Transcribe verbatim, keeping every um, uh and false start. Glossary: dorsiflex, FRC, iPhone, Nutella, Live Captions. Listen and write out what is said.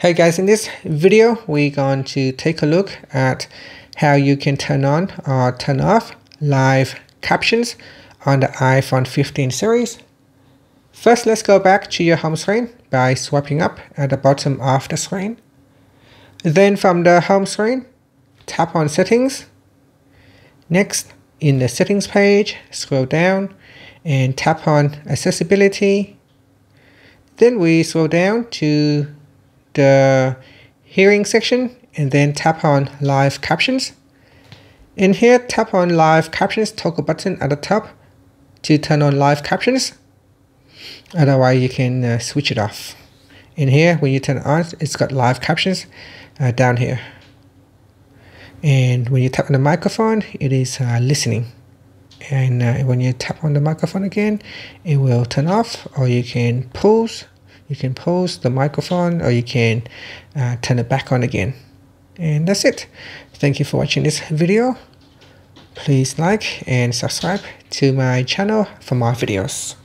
Hey guys, in this video, we're going to take a look at how you can turn on or turn off live captions on the iPhone fifteen series. First, let's go back to your home screen by swiping up at the bottom of the screen. Then from the home screen, tap on Settings. Next, in the Settings page, scroll down and tap on Accessibility. Then we scroll down to the hearing section and then tap on Live Captions. In here, tap on Live Captions toggle button at the top to turn on Live Captions. Otherwise, you can uh, switch it off. In here, when you turn it on, it's got Live Captions uh, down here. And when you tap on the microphone, it is uh, listening. And uh, when you tap on the microphone again, it will turn off, or you can pause. You can pause the microphone, or you can uh, turn it back on again. And that's it. Thank you for watching this video. Please like and subscribe to my channel for more videos.